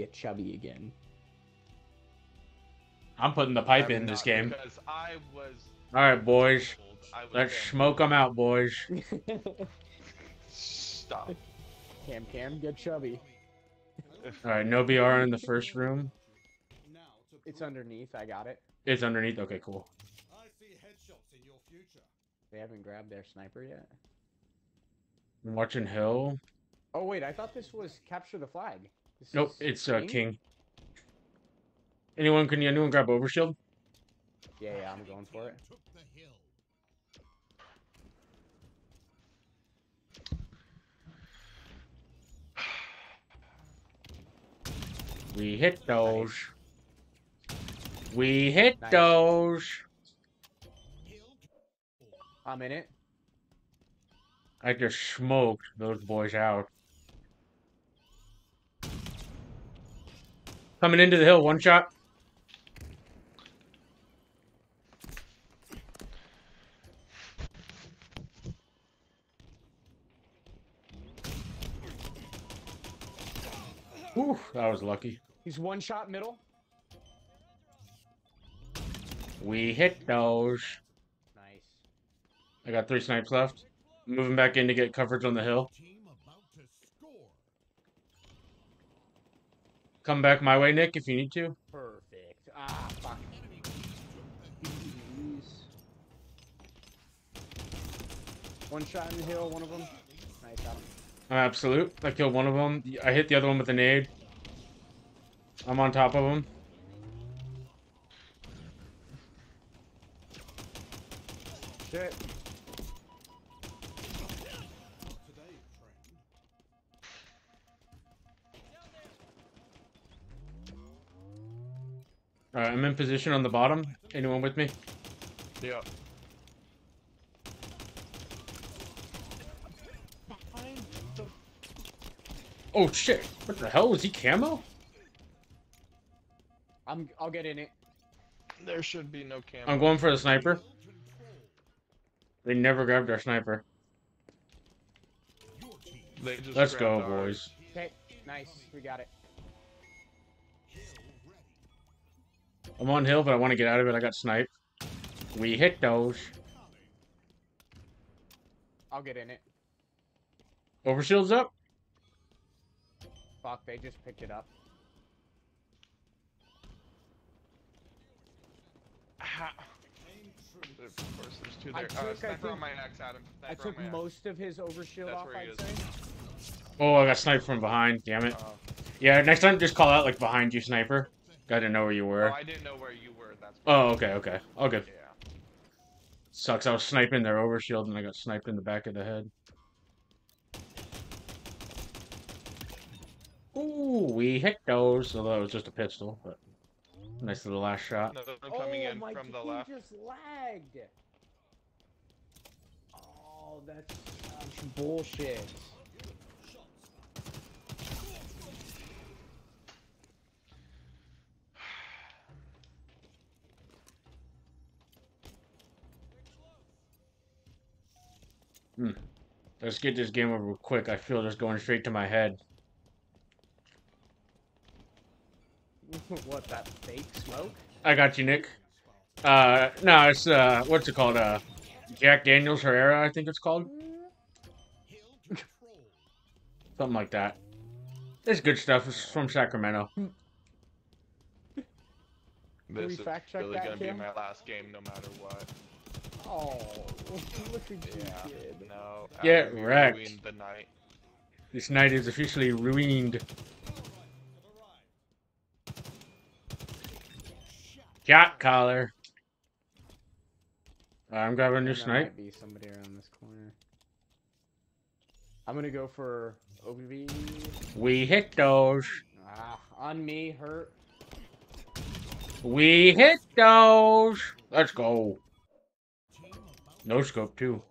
get chubby again. I'm putting the pipe in this game. All right, boys. Let's smoke them out, boys. Stop. Cam, get chubby. All right, no BR in the first room. It's underneath. I got it. It's underneath. Okay, cool. I see headshots in your future. They haven't grabbed their sniper yet. I'm watching Hill. Oh wait, I thought this was capture the flag. This nope, it's King. Anyone can grab overshield? Yeah, I'm going for it. We hit those. We hit those. I'm in it. I just smoked those boys out. Coming into the hill, one shot. Ooh, that was lucky. He's one shot middle. We hit those. Nice. I got 3 snipes left. Moving back in to get coverage on the hill. Come back my way, Nick, if you need to. Perfect. Ah, fuck. One shot in the hill, one of them. Nice, got him. I'm absolute. I killed one of them. I hit the other one with a nade. I'm on top of him. Shit. Alright, I'm in position on the bottom. Anyone with me? Yeah. Oh shit! What the hell? Was he camo? I'll get in it. There should be no camo. I'm going for the sniper. They never grabbed our sniper. Let's go, boys. Okay, nice. We got it. I'm on hill, but I want to get out of it. I got sniped. We hit those. I'll get in it. Overshield's up. Fuck, they just picked it up. I took most of his overshield off, I'd say. Oh, I got sniped from behind. Damn it. Yeah, next time just call out, like, behind you, sniper. I didn't know where you were. Oh, I didn't know where you were. That's okay. All good. Yeah. Sucks. I was sniping their overshield and I got sniped in the back of the head. Ooh, we hit those. Although it was just a pistol, but nice little last shot. Coming in from the left. Just lagged. Oh, that's such bullshit. Let's get this game over quick. I feel this going straight to my head. What, that fake smoke? I got you, Nick. No, it's, what's it called? Jack Daniels Herrera, I think it's called. Something like that. It's good stuff. It's from Sacramento. This is really going to be my last game no matter what. Oh, look at you, kid. No, get wrecked. The night. This night is officially ruined. Shot collar. I'm grabbing a new snipe. Might be somebody around this corner. I'm gonna go for OBV. We hit those. Ah, on me, hurt. We hit those. Let's go. No scope, too.